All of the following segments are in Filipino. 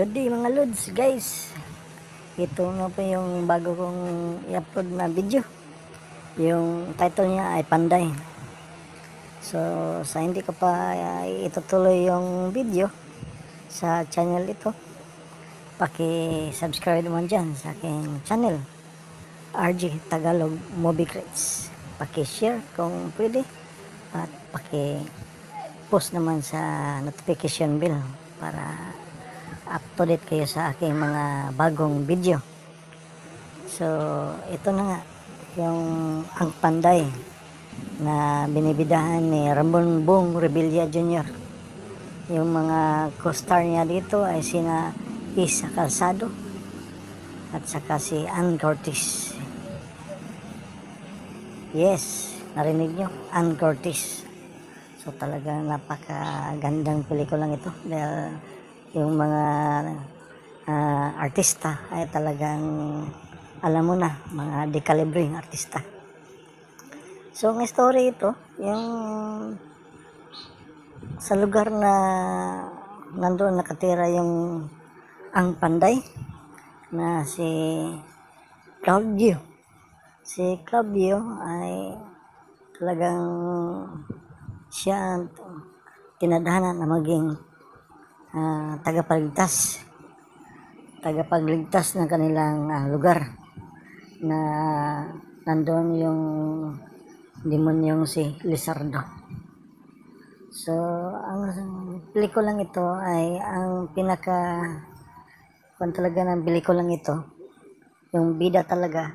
Good day mga lods, guys. Ito na po yung bago kong i-upload na video. Yung title niya ay Panday. So, sa hindi ko pa itutuloy yung video sa channel ito, paki-subscribe naman dyan sa aking channel RG Tagalog Movie Crates. Paki-share kung pwede at paki-post naman sa notification bell para up to date kayo sa aking mga bagong video. So, ito na nga yung ang Panday na binibidahan ni Ramon Bong Revilla Jr. Yung mga co-star niya dito ay sina Iza Calzado at saka si Anne Curtis. Yes, narinig nyo, Anne Curtis. So, talaga napakagandang pelikulang ito dahil yung mga artista ay talagang alam mo na, mga dekalibring artista. So, ang story ito, yung sa lugar na nandoon nakatira yung ang Panday na si Claudio. Si Claudio ay talagang siya tinadhana na maging tagapagligtas ng kanilang lugar na nandoon yung demonyong si Lizardo. So, ang pelikulang ito ay ang pinaka kung talaga ng pelikulang ito, yung bida talaga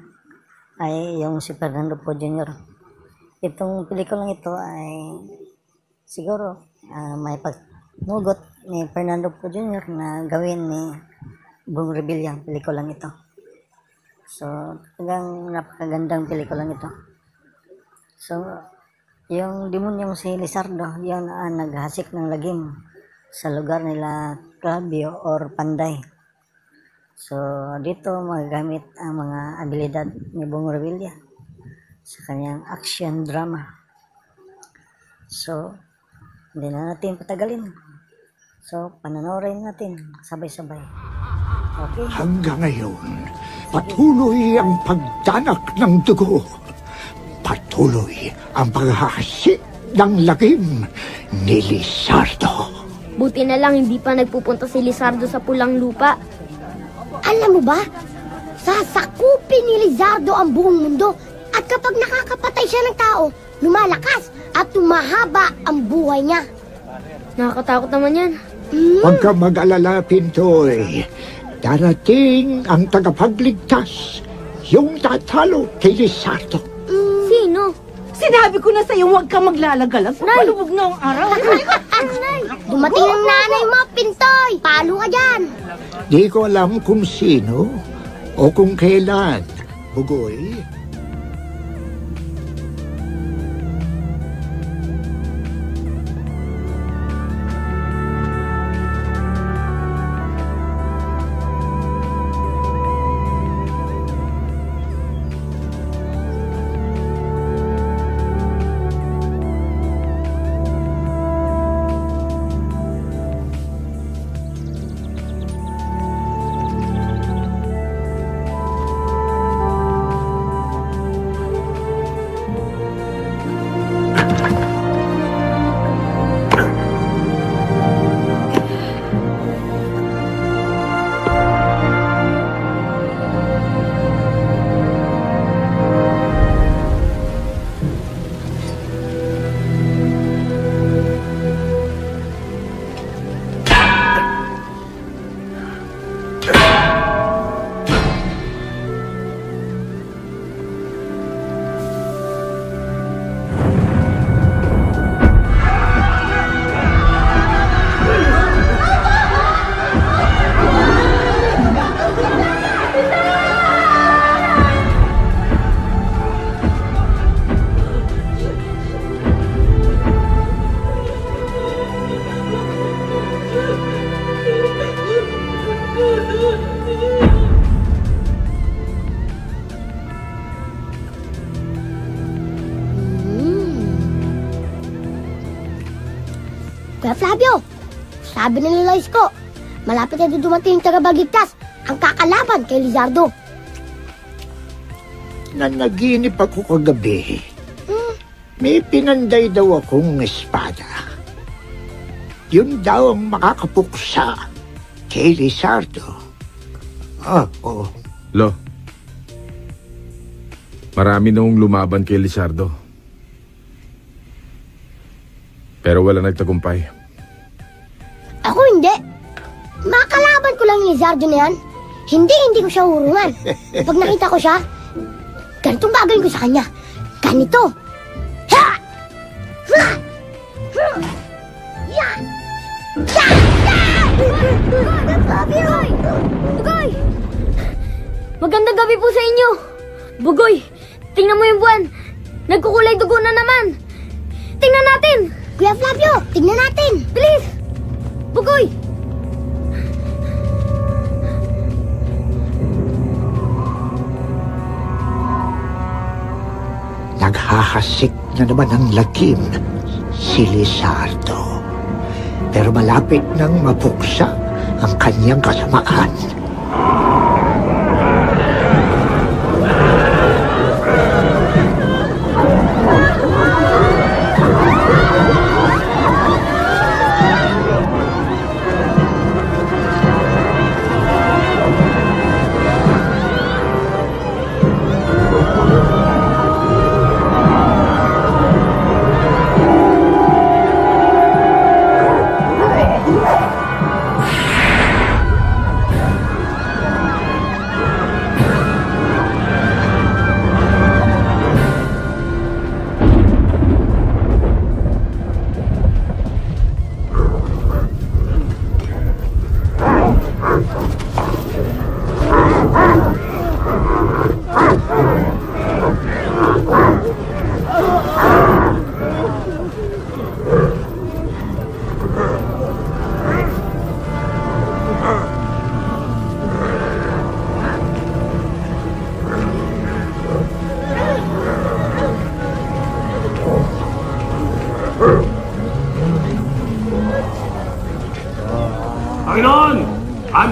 ay yung si Fernando Poe Jr. Itong pelikulang ito ay siguro may pagnugot ni Fernando Poe Jr. na gawin ni Bong Revilla ang pelikulang ito. So, talagang napakagandang pelikulang ito. So, yung demonyong si Lizardo, yun ang naghasik ng lagim sa lugar nila Flavio or Panday. So, dito magagamit ang mga abilidad ni Bong Revilla sa kanyang action drama. So, hindi na natin patagalin. So, pananorin natin sabay-sabay. Okay? Hanggang ngayon, patuloy ang pagdanak ng dugo. Patuloy ang paghahasik ng lagim ni Lizardo. Buti na lang hindi pa nagpupunta si Lizardo sa pulang lupa. Alam mo ba, sasakupin ni Lizardo ang buong mundo. At kapag nakakapatay siya ng tao, lumalakas at tumahaba ang buhay niya. Nakakatakot naman yan. Huwag kang mag-alala, Pintoy. Darating ang tagapagligtas, yung tatalo kay Lizardo. Sino? Sinabi ko na sa'yo, huwag kang maglalagalag. Palubog na ang araw. Dumating ang nanay mo, Pintoy. Palo ka dyan. Di ko alam kung sino o kung kailan, Bugoy. Flavio. Sabi ni Lolo Isko, malapit na dumating yung tagabagligtas ang kakalaban kay Lizardo. Na naginip ako kagabi, may pinanday daw akong espada. Yun daw ang makakapuksa kay Lizardo. Oo. Lo, marami noong lumaban kay Lizardo. Pero wala nagtagumpay. Ako hindi. Makalaban ko lang Lizardo na yan. Hindi ko siya hurungan. Pag nakita ko siya, ganitong bagay ko sa kanya. Ganito. Ha! Ha! Ha! Ya! Ya! Bugoy! Bugoy! Magandang gabi po sa inyo! Bugoy, tingnan mo yung buwan! Nagkukulay dugo na naman! Tingnan natin! Kuya Flavio, tingnan natin! Please! Bugoy! Naghahasik na naman ang lagim si Lizardo. Pero malapit nang mapuksa ang kanyang kasamaan.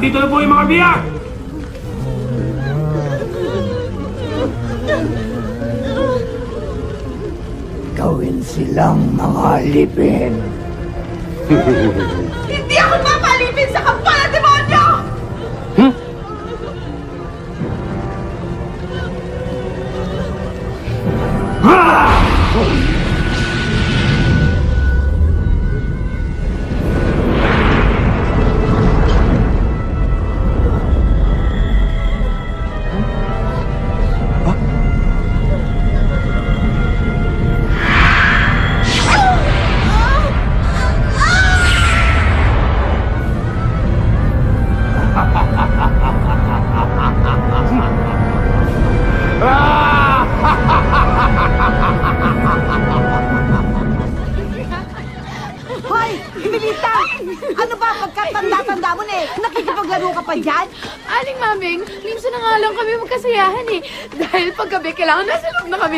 Dito na po yung mga biyak! Gawin silang mga alipin. Hindi ako mapalipin sa kapal na demonyo! Hmm? Kailangan nasa loob na kami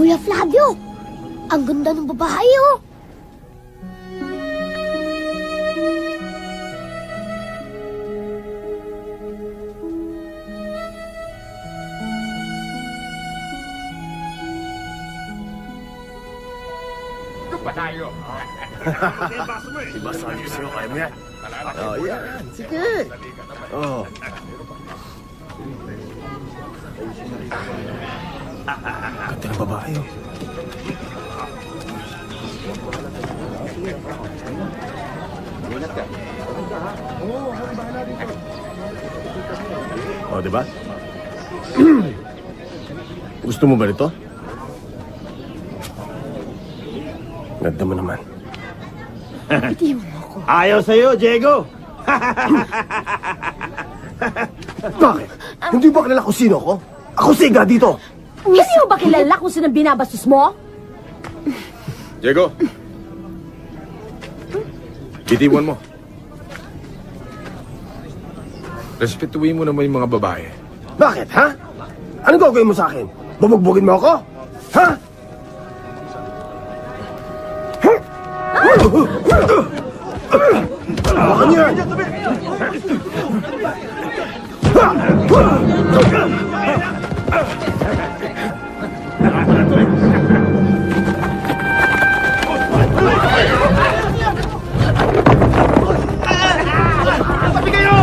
Kuya Flavio, ang ganda ng babae, oh! Basayo. Basayo siya. Kaya mo yan. Oh, yan. Sige. Oh. Ganda ng babae. Oh, diba? Gusto mo ba nito? Ganda mo naman. Bitiwan mo ako. Ayaw sa'yo, Diego! Bakit? Hindi ba kilala ko sino ko? Ako si Iga dito! Hindi mo ba kilala kung sino binabastos mo? Diego! Bitiwan mo. Respetuhin mo naman yung mga babae. Bakit, ha? Ano gagawin mo sa akin? Bubugbugin mo ako? Ha? Hawakan niya! Sabi kayo!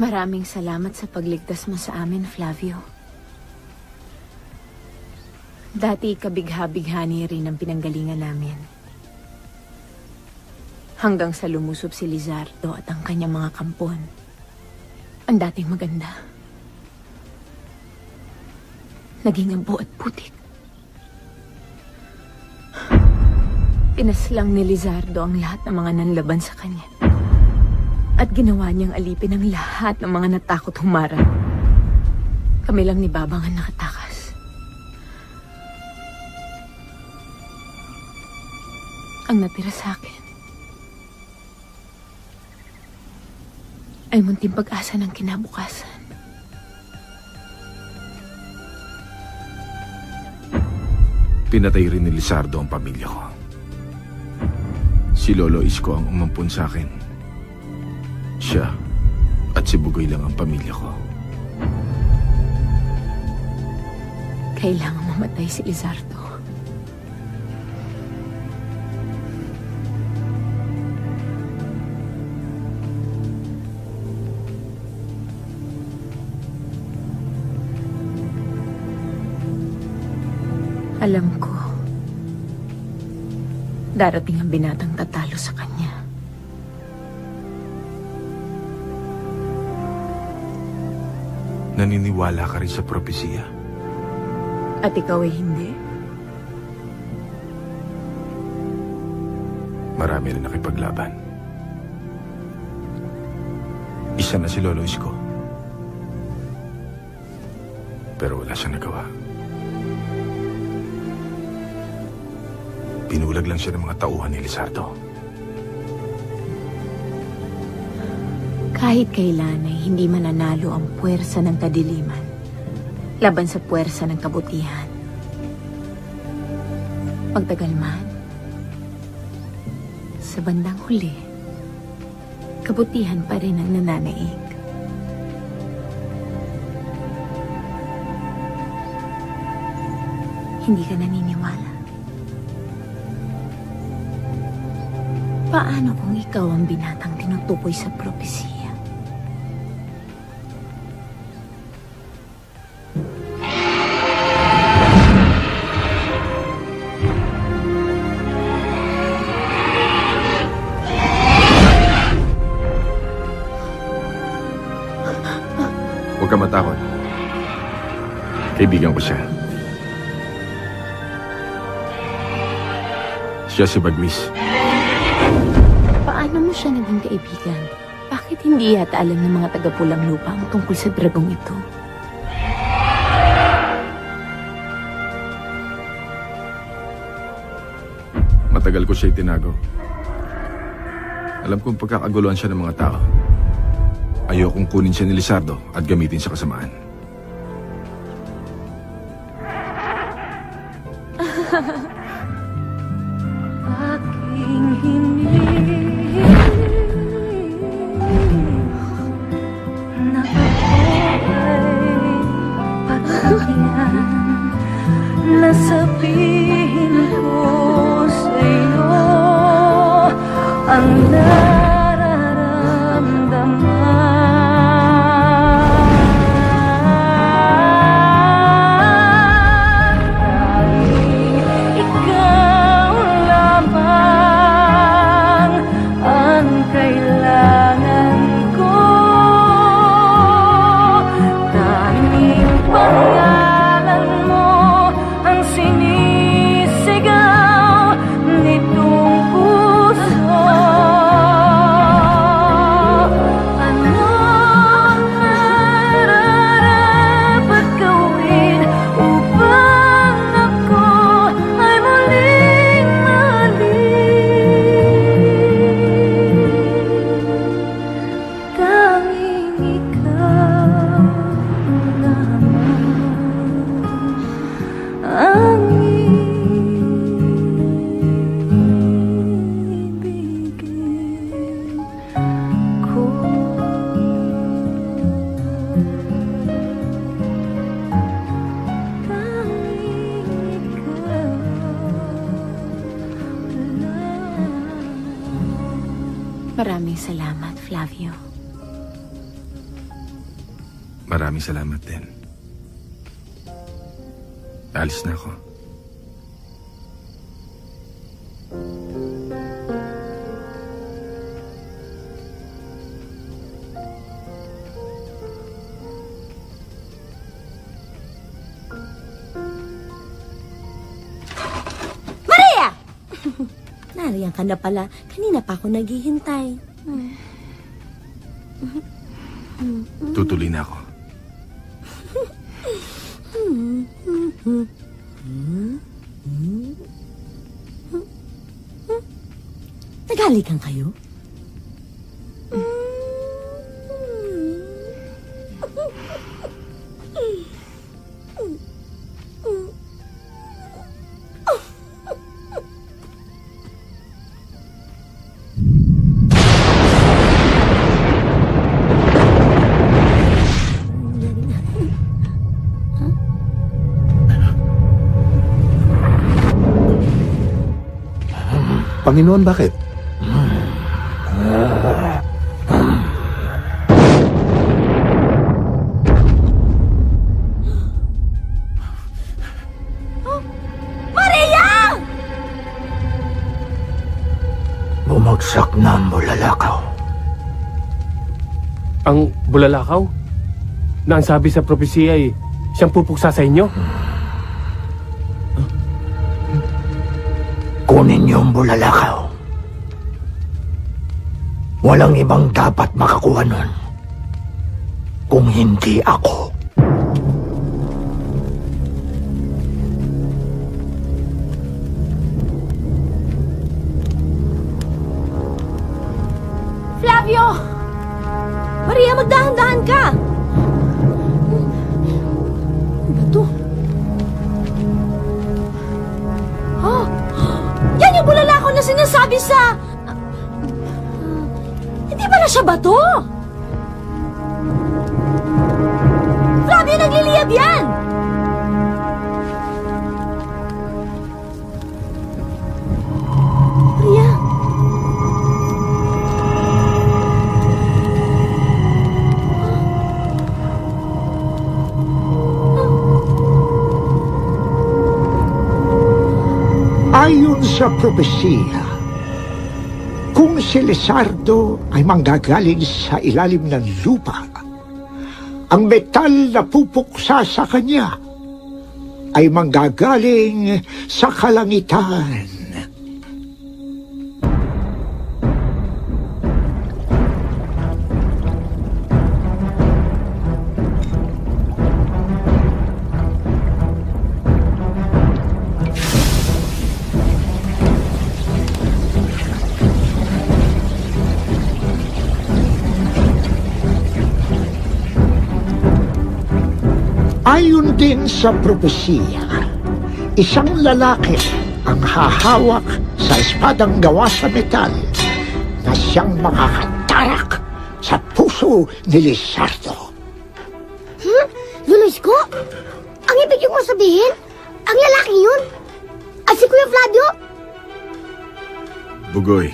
Maraming salamat sa pagligtas mo sa amin, Flavio. Dati kabigha-bighani rin ang pinanggalingan namin. Hanggang sa lumusob si Lizardo at ang kanyang mga kampon. Ang dating maganda. Naging ambo at putik. Pinaslang ni Lizardo ang lahat ng mga nanlaban sa kanya. At ginawa niyang alipin ang lahat ng mga natakot humarang. Kami lang ni Babang ang nakatakas. Ang natira sa akin ay munting pag-asa ng kinabukasan. Pinatay rin ni Lizardo ang pamilya ko. Si Lolo Isko ang umampon sa akin. Siya at si Bugoy lang ang pamilya ko. Kailangan mamatay si Lizardo. Alam ko, darating ang binatang tatalo sa kanya. Naniniwala ka rin sa propesya. At ikaw ay hindi? Marami rin nakipaglaban. Isa na si Lolo Isko. Pero wala siyang nagawa. Pinulag lang siya ng mga tauhan ni Lizardo. Kahit kailan ay hindi mananalo ang puwersa ng kadiliman laban sa puwersa ng kabutihan. Pagtagal man, sa bandang huli, kabutihan pa rin ang nananaig. Hindi ka naniniwala. Paano kung ikaw ang binatang tinutukoy sa propesiya? Huwag ka matakot. Kaibigan ko siya. Siya si Bagwis. Paano mo siya naging kaibigan? Bakit hindi yata alam ng mga taga-pulang lupa ang tungkol sa dragong ito? Matagal ko siya itinago. Alam kong pagkakaguluhan siya ng mga tao. Ayokong kunin siya ni Lizardo at gamitin sa kasamaan. Maraming salamat, Flavio. Maraming salamat din. Alis na ako. Maria! Nariyan ka na pala. Kanina pa ako naghihintay. Tutuloy na ako. Nagalikan kayo? Panginoon, bakit? Oh, Maria! Bumagsak na ang bulalakaw. Ang bulalakaw? Na ang sabi sa propesiya ay siyang pupuksa sa inyo? Kunin niyo ang bulalakaw. Walang ibang dapat makakuha nun. kung hindi ako. Flavio! Maria, magdahan-dahan ka! Ano ba ito? Oh! Yan yung bulala ko na sinasabi sa... Hindi ba na siya ba ito? Flavio, nagliliyab yan! Ayon sa propesya, kung si Lizardo ay manggagaling sa ilalim ng lupa, ang metal na pupuksa sa kanya ay manggagaling sa kalangitan. Ayon din sa propesya, isang lalaki ang hahawak sa espadang gawa sa metal na siyang makakatarak sa puso ni Lizardo. Lolo Isko? Ang ibig mo sabihin? Ang lalaki yun? At si Kuya Flavio? Bugoy,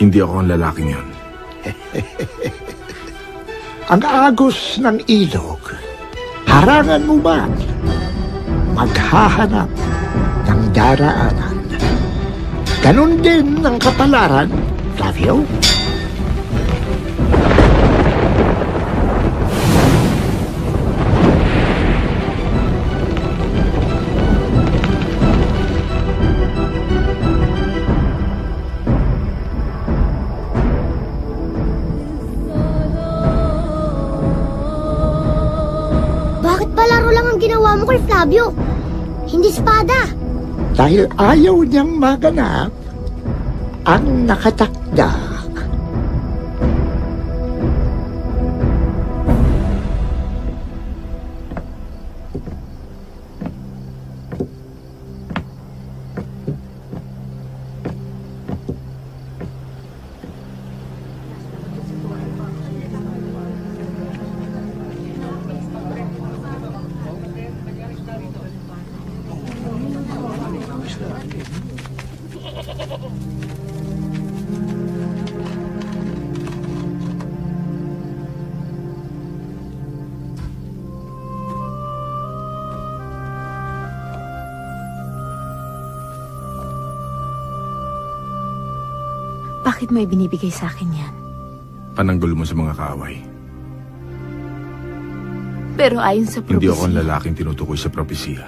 hindi ako ang lalaking yun. Ang agos ng ilog, harangan mo man, maghahanap ng daraanan. Ganun din ang kapalaran, Flavio. Flavio, hindi espada. Dahil ayaw niyang maganap ang nakatakda. Bakit mo ibinibigay sa akin yan? Pananggol mo sa mga kaaway. Pero ayon sa propesya... Hindi ako ang lalaking tinutukoy sa propesya.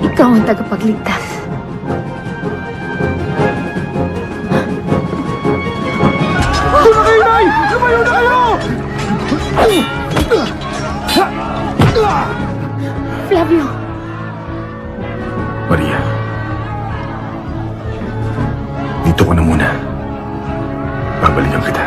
Ikaw ang tagapagligtas. Ito na kayo, Nay! Lumayo na kayo! Flavio! Maria, dito ko na muna. Babalikan kita.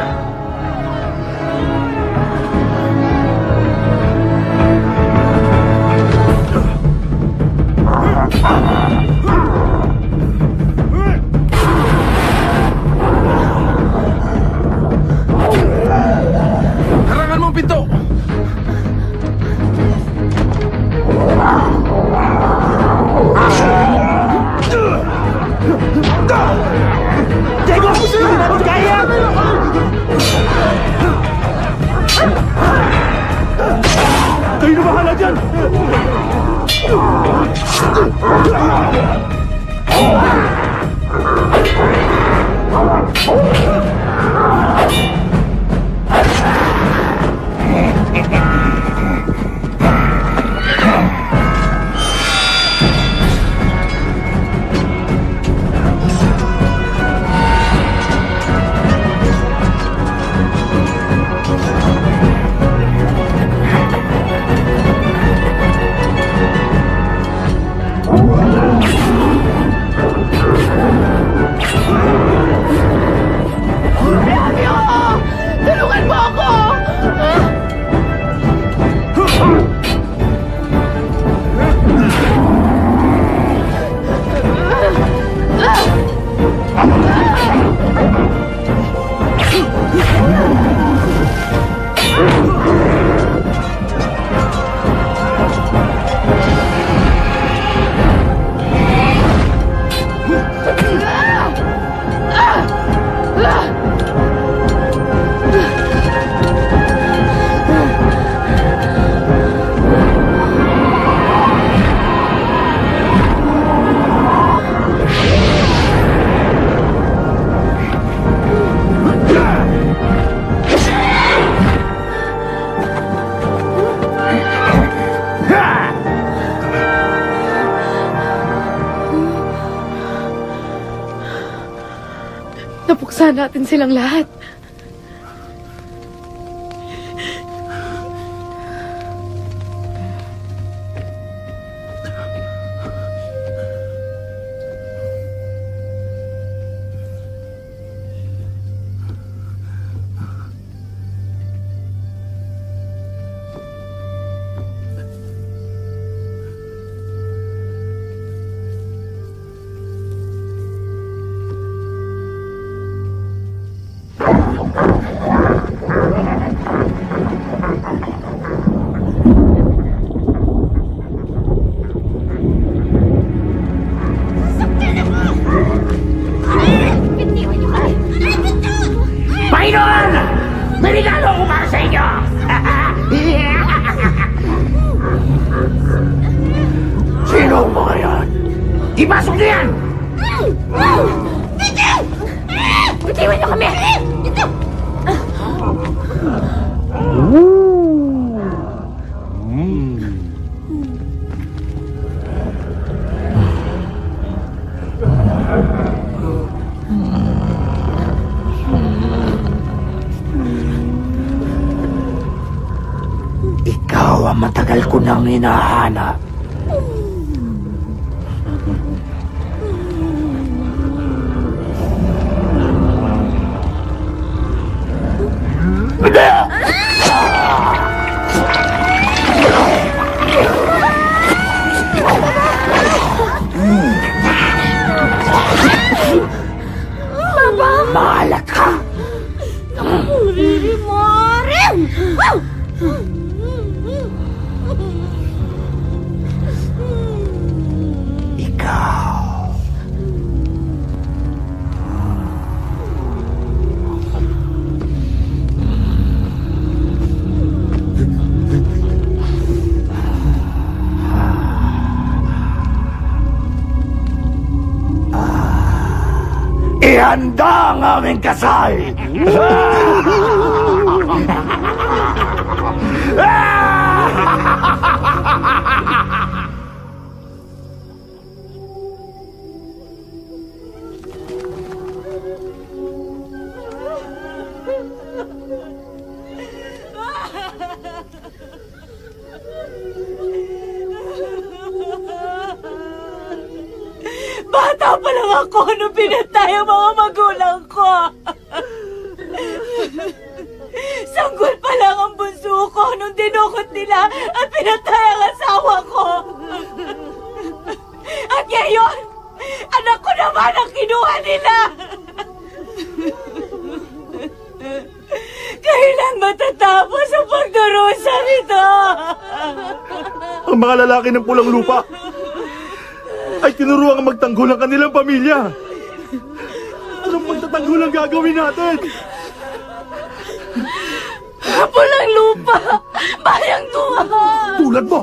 Napuksan natin silang lahat. Hinahanap. Maalat ka. Ihanda ang aming kasal! Bata pa lang ako nung pinatay ang mga magulang ko. Sanggol pa lang ang bunso ko nung dinukot nila at pinatay ang asawa ko. At ngayon, anak ko naman ang kinuha nila. Kailan matatapos ang pagdurusa nito? Ang mga lalaki ng pulang lupa ay tinuruan ang magtanggol ang kanilang pamilya. Anong magtatanggol ang gagawin natin? Pulang lupa! Bayang tuwa! Tulad mo!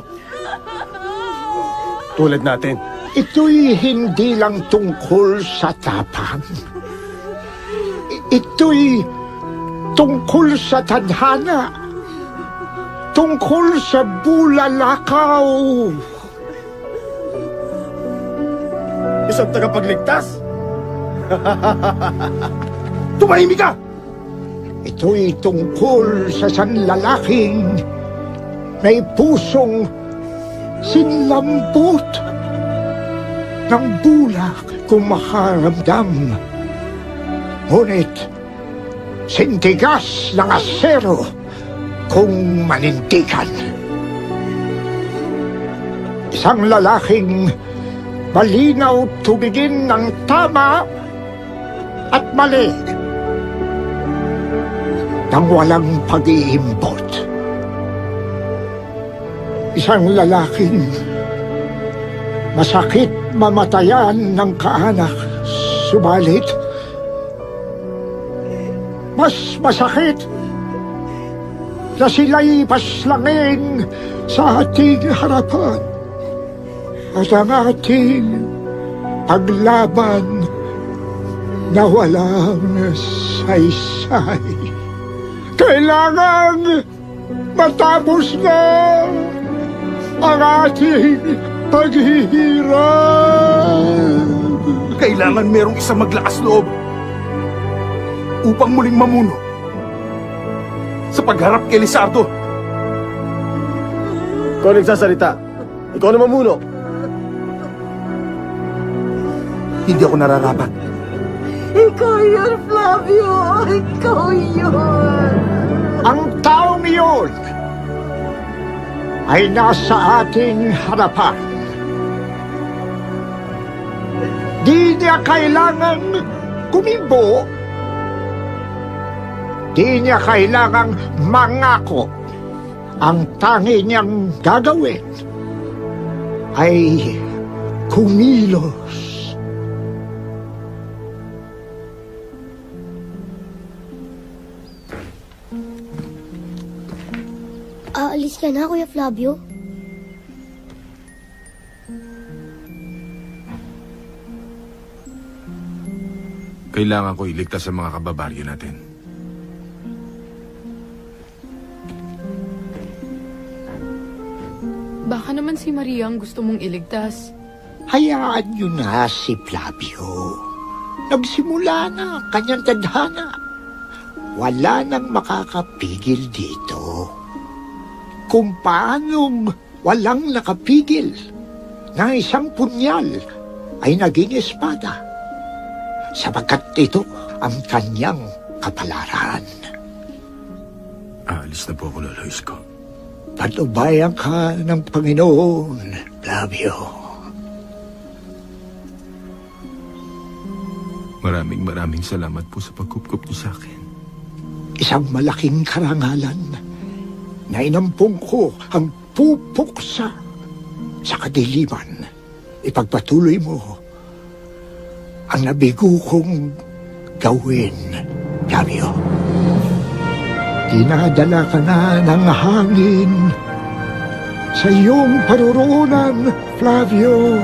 tulad natin. Ito'y hindi lang tungkol sa tapang. Ito'y tungkol sa tadhana. Tungkol sa bulalakaw. Isang tagapagligtas? Tumahimik ka! Ito'y tungkol sa sanlalaking may pusong sinlampot ng bulak kumakaramdam. Ngunit, sintigas ng asero kung manindigan. Isang lalaking malinaw tumingin ng tama at mali nang walang pag-iimbot. Isang lalaking masakit mamatayan ng kaanak, subalit mas masakit na sila'y paslangin sa ating harapan at ang ating paglaban na walang saysay. Kailangan matapos na ang ating paghihirap. Kailangan merong isang maglakas loob upang muling mamuno sa pagharap kay Lizardo. Ikaw nagsasalita. Ikaw na mamuno. Hindi ako nararapat. Ikaw yun, Flavio! Ikaw yun! Ang taong yun ay nasa ating harapan. Di niya kailangang kumimbo. Di niya kailangang mangako. Ang tangi niyang gagawin ay kumilos. Aalis ka na, Kuya Flavio? Kailangan ko iligtas sa mga kababaryo natin. Baka naman si Maria ang gusto mong iligtas. Hayaan niyo na si Flavio. Nagsimula na kanyang tadhana. Wala nang makakapigil dito. Kung paanong walang nakapigil na isang punyal ay naging espada, sapagkat ito ang kanyang kapalaran. Aalis na po ako, Lolo Isko. Patubayan ka ng Panginoon, Flavio. Maraming salamat po sa pagkupkup niyo sa akin. Isang malaking karangalan na inampung ko ang pupuksa sa kadiliman. Ipagpatuloy mo ang nabigo kong gawin, Flavio. Dinadala ka na ng hangin sa iyong paruroonan, Flavio.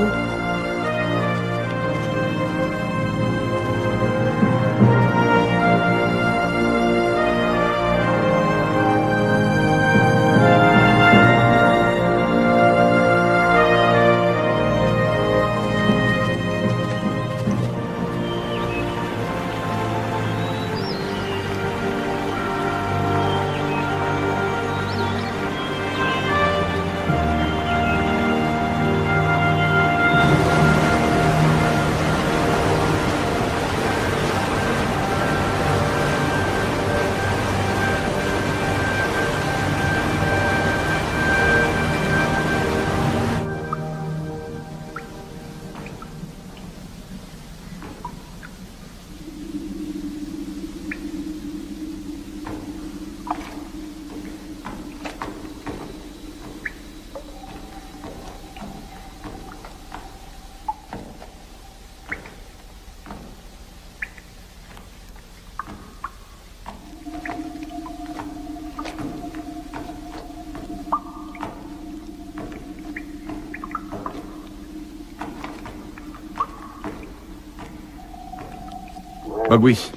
Bagwis.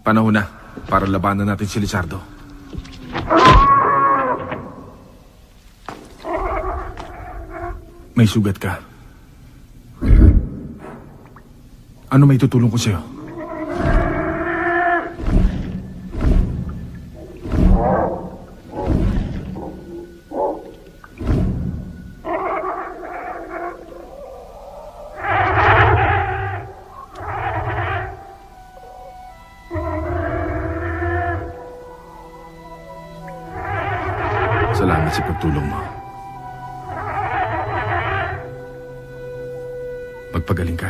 Panahon na para labanan natin si Lizardo. May sugat ka. Ano may tutulong ko sa'yo? Salamat sa pagtulong mo. Magpagaling ka.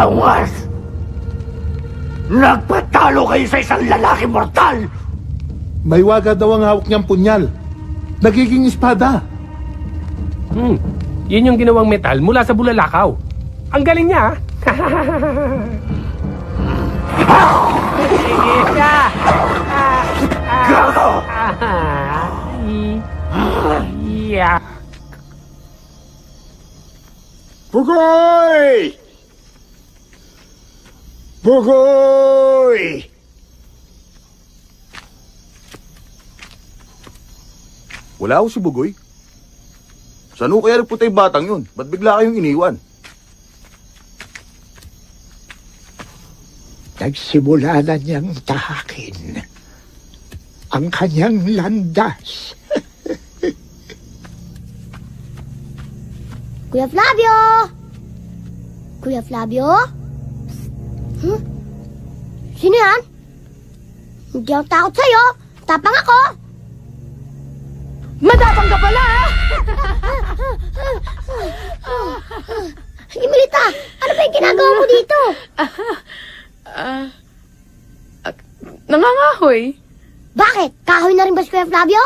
Awas! Nagpatalo kayo sa isang lalaki mortal! May waga daw ang hawak niyang punyal. Nagiging espada. Yun yung ginawang metal mula sa bulalakaw. Ang galing niya, Sige na! Gago! Bugoy! Bugoy! Wala ako si Bugoy. Saan ko kaya nagpunta yung batang yun? Ba't bigla kayong iniwan? Nagsimula na niyang tahakin ang kanyang landas. Kuya Flavio! Kuya Flavio? Sino yan? Hindi ako takot sa'yo. Tapang ako. Matapang ka pala, ha? Emilita, ano ba yung ginagawa mo dito? Nangangahoy. Bakit? Kahoy na rin ba si Kuya Flavio?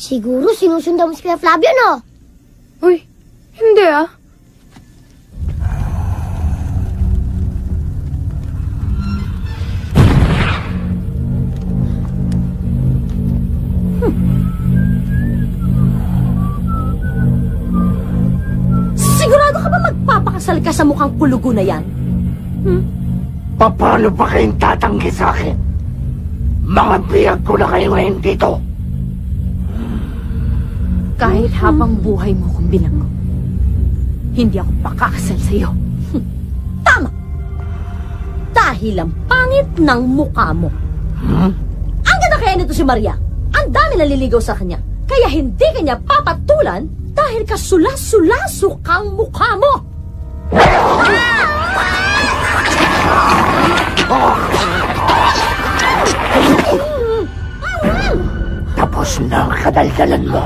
Siguro sinusundan mo si Kuya Flavio, no? Uy, hindi ah. Papakasal ka sa mukhang pulugo na yan. Paano ba kayong tatanggi sa akin? Mga biyag ko na kayo ngayon dito. Kahit habang buhay mo kong binanggo, hindi ako pakakasal sa'yo. Tama! Dahil ang pangit ng mukha mo. Ang ganda kaya nito si Maria. Ang dami naliligaw sa kanya. Kaya hindi kanya papatulan dahil kasula-sulaso kang mukha mo. kadaldalan mo.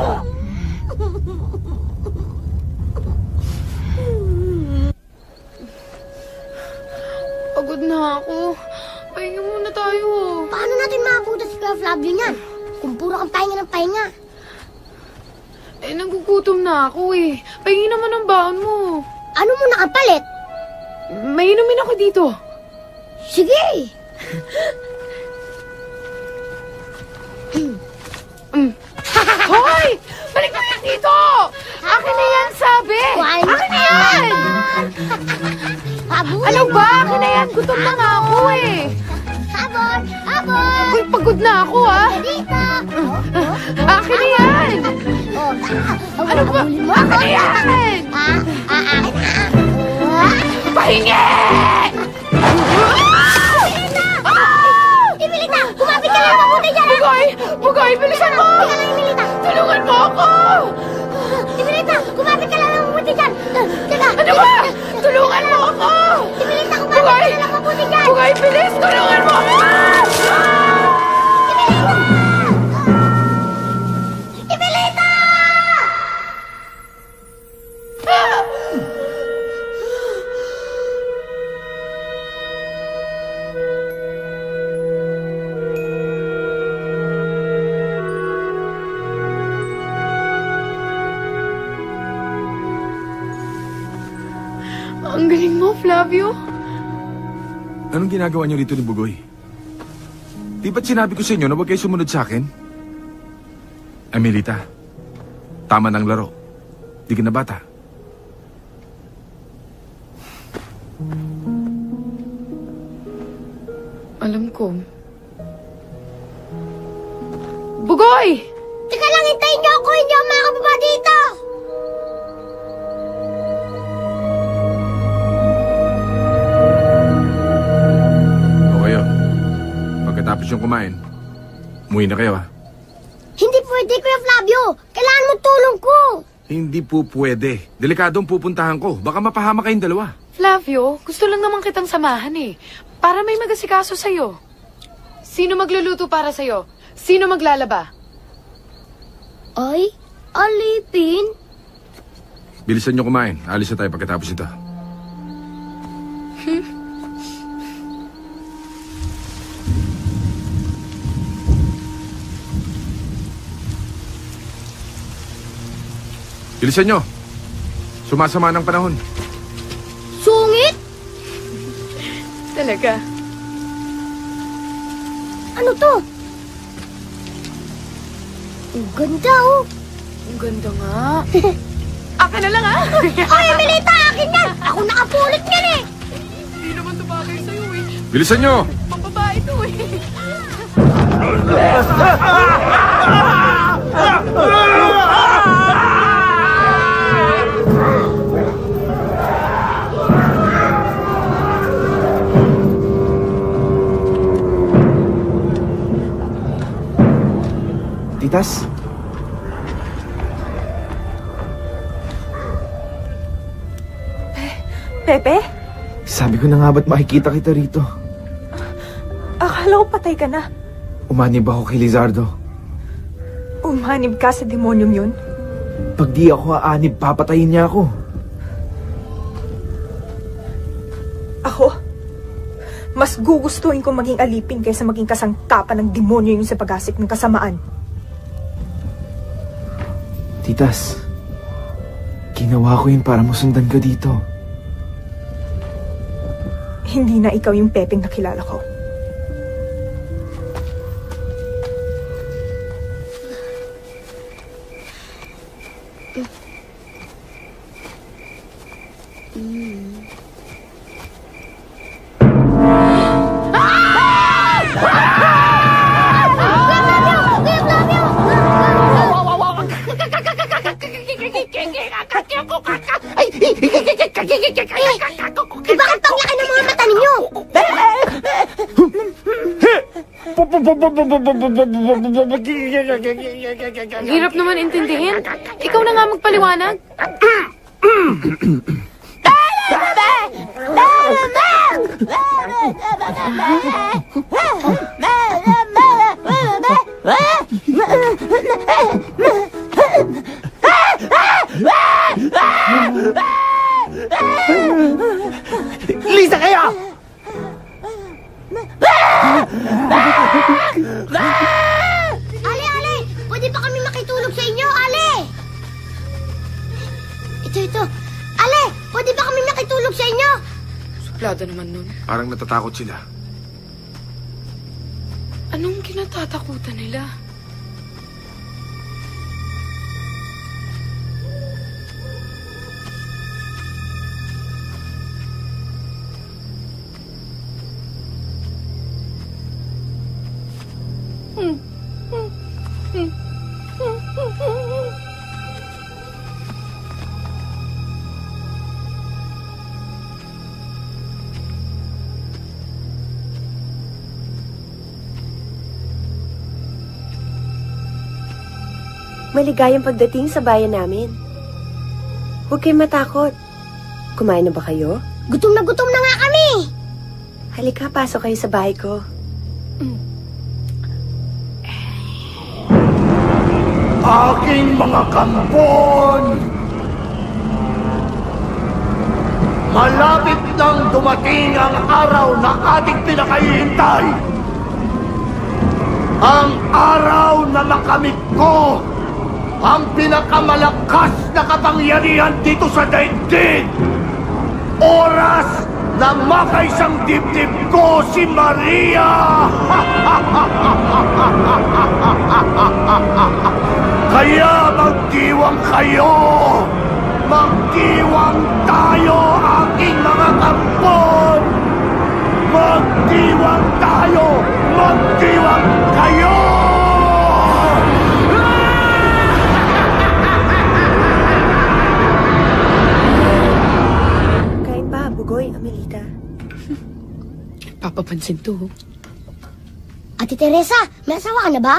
Pagod na ako. Pahinga muna tayo. Paano natin makaputas si Kuya Flavio niyan? Kung puro kang pahinga ng pahinga. Eh, nagugutom na ako eh. Pahingi naman ang baon mo. Ano mo nakapalit? May inumin ako dito. Sige! Hoy! Balik mo yan dito! Akin na yan, sabi! Akin na yan! Ano ba? Akin na yan! Gutom na nga ako eh! Habon! Habon! Ako'y pagod na ako ah! Akin na yan! Ano ba? Akin na yan! Pahingi! Emilita! Kumapit ka lang! Mabuti dyan! Bugoy! Bugoy! Bilisan mo! Emilita! Tulungan mo ako! Emilita! Kumapit ka lang! Mabuti dyan! Ano ba? Tulungan mo ako! Emilita! Kumapit ka lang! Mabuti dyan! Bugoy! Bilis! Tulungan mo ako! Emilita! Ang galing mo, Flavio. Anong ginagawa niyo dito ni Bugoy? Di ba't sinabi ko sa inyo na huwag kayo sumunod sa akin? Emilita, tama ng laro. Di ka na bata. Alam ko. Bugoy! Teka lang, hintayin niyo ako! Hindi ako makababa dito! Tapos yung kumain, umuwi na kayo ha? Hindi pwede, Kuya Flavio! Kailangan mo tulong ko! Hindi po pwede. Delikadong pupuntahan ko. Baka mapahama kayong dalawa. Flavio, gusto lang naman kitang samahan eh. Para may magasikaso sa'yo. Sino magluluto para sa'yo? Sino maglalaba? Ay, alipin. Bilisan nyo kumain. Alis na tayo pagkatapos ito. Bilisan nyo! Sumasama ng panahon. Sungit! Talaga. Ano to? Ang ganda oh! Ang ganda nga. Akin na lang ah! Oy, Emilita! Akin yan! Ako nakapulot yan eh! Hindi naman ito bagay sa'yo eh. Bilisan nyo! Pambabae ito eh. Titas? Pepe? Sabi ko na nga ba't makikita kita rito? Akala ko patay ka na. Umanib ako kay Lizardo. Umanib ka sa demonyong yun? Pag di ako aanib, papatayin niya ako. Ako? Mas gugustuhin ko maging alipin kaysa maging kasangkapan ng demonyo yun sa pag-asik ng kasamaan. Titas, ginawa ko yun para masundan ka dito. Hindi na ikaw yung Pepeng nakilala ko. Ang hirap naman intindihin. Ikaw na nga magpaliwanag. Parang natatakot sila. Anong kinatatakutan nila? Maligayang pagdating sa bayan namin. Huwag kayong matakot. Kumain na ba kayo? Gutom na nga kami! Halika, pasok kayo sa bahay ko. Aking mga kampon! Malapit nang dumating ang araw na ating pinakahihintay! Ang araw na nakamit ko! Ang pinakamalakas na kapangyarihan dito sa daigdig! Oras na makaisang dibdib ko si Maria! Kaya magdiwang kayo! Magdiwang tayo, aking mga kampon! Magdiwang tayo! Magdiwang kayo! Bugoy, Emilita. Papapansin to. Ate Teresa, may asawa ka na ba?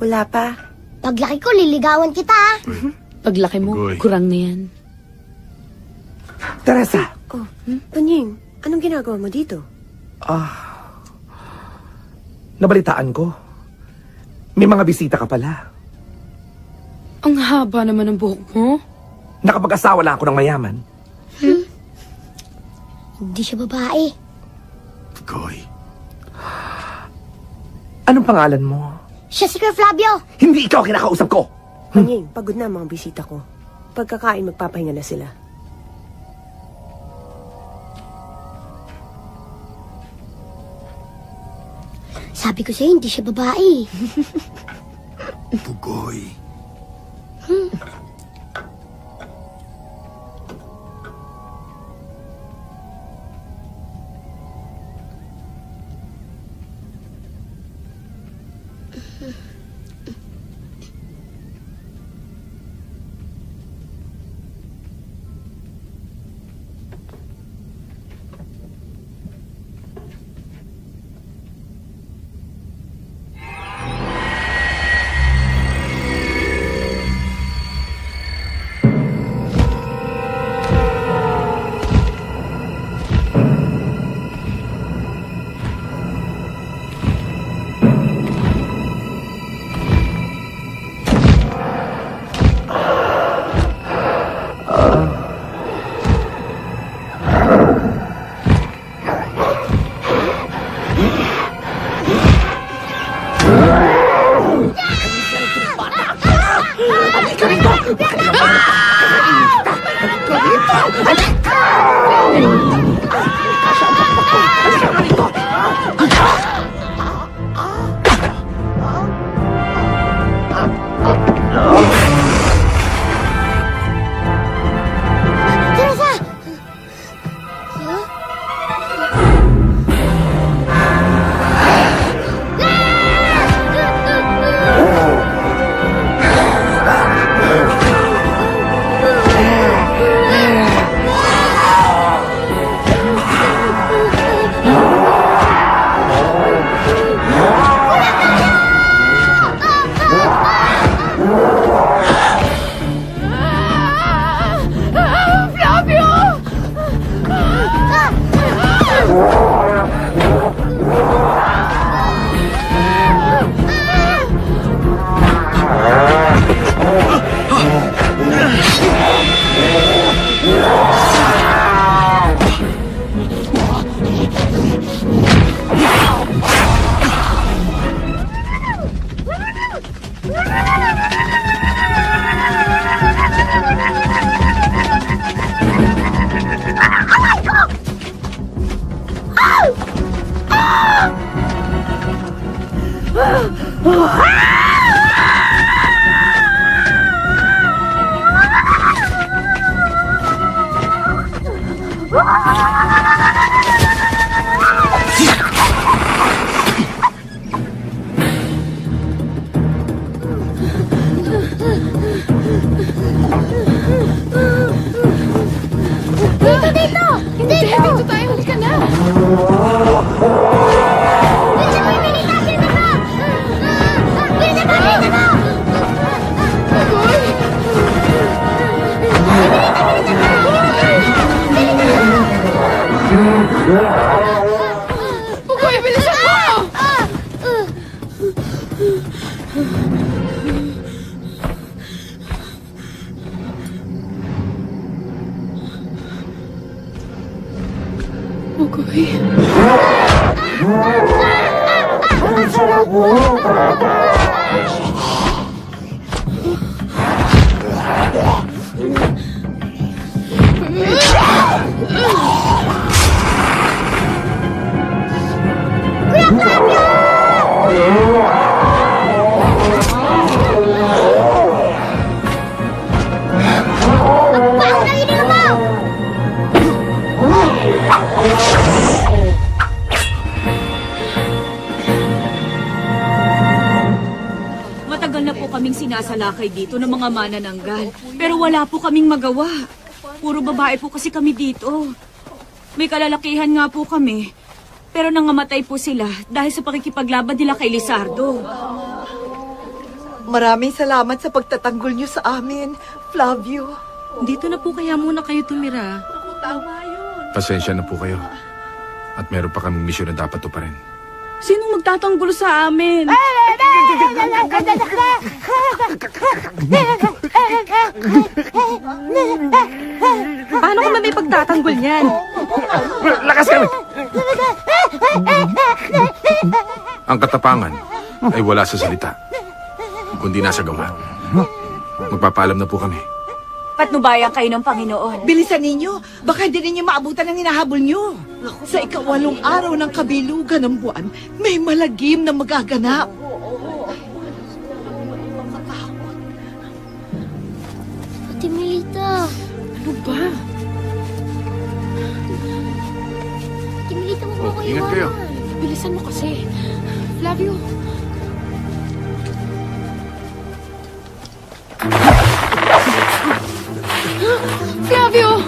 Wala pa. Paglaki ko, liligawan kita. Paglaki mo, Bugoy. Kurang na yan. Teresa! Oh, Punying, anong ginagawa mo dito? Nabalitaan ko. May mga bisita ka pala. Ang haba naman ng buhok mo. Nakapag-asawa na ako ng mayaman. Hindi siya babae. Bugoy. Anong pangalan mo? Siya si Flavio. Hindi ikaw kinakausap ko! Manying, pagod na mga bisita ko. Pagkakain, magpapahinga na sila. Sabi ko sa'yo, hindi siya babae. Bugoy. Sinalakay dito ng mga manananggal. Pero wala po kaming magawa. Puro babae po kasi kami dito. May kalalakihan nga po kami. Pero nangamatay po sila dahil sa pakikipaglaban nila kay Lizardo. Maraming salamat sa pagtatanggol niyo sa amin, Flavio. Dito na po kaya muna kayo tumira. Pasensya na po kayo. At meron pa kaming misyon na dapat tuparin. Sinong magtatanggol sa amin? Paano kung may pagtatanggol niyan? Lakas kami! Ang katapangan ay wala sa salita, kundi nasa gawa. Magpapaalam na po kami. Patnubayan kayo ng Panginoon. Bilisan ninyo. Baka hindi ninyo maabutan ang hinahabol nyo. Sa ikawalong araw ng kabilugan ng buwan, may malagim na magaganap. Ate Milita. Ano ba? Ate Milita, huwag mo kayo. Ingat kayo. Bilisan mo kasi. Love you. Flavio!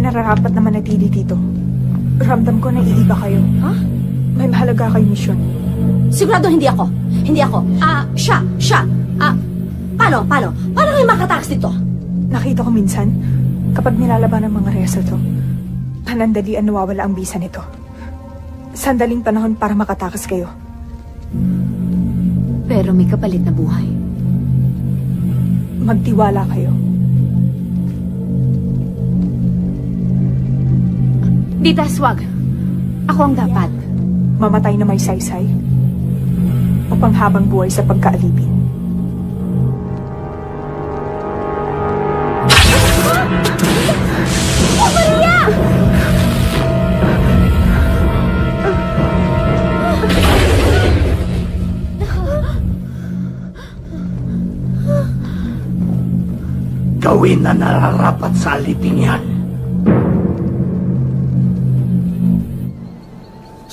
Nararapat naman natili dito. Ramdam ko na iiba kayo. Ha? Huh? May mahalaga kayong misyon. Sigurado hindi ako. Hindi ako. Siya. Paano? Paano kayo makatakas dito? Nakita ko minsan, kapag nilalaban ng mga resa to, panandalian nawawala ang bisa nito. Sandaling panahon para makatakas kayo. Pero may kapalit na buhay. Magtiwala kayo. Dita, swag. Ako ang dapat. Mamatay na may saysay o panghabang buhay sa pagkaalipin. Oh, Maria! Gawin na nararapat sa alipin yan.